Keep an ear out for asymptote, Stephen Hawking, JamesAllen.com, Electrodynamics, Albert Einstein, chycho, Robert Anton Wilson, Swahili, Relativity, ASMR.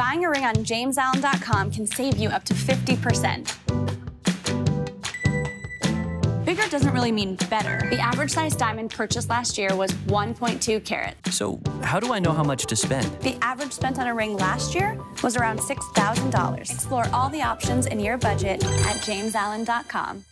Buying a ring on JamesAllen.com can save you up to 50%. Bigger doesn't really mean better. The average size diamond purchased last year was 1.2 carat. So how do I know how much to spend? The average spent on a ring last year was around $6,000. Explore all the options in your budget at JamesAllen.com.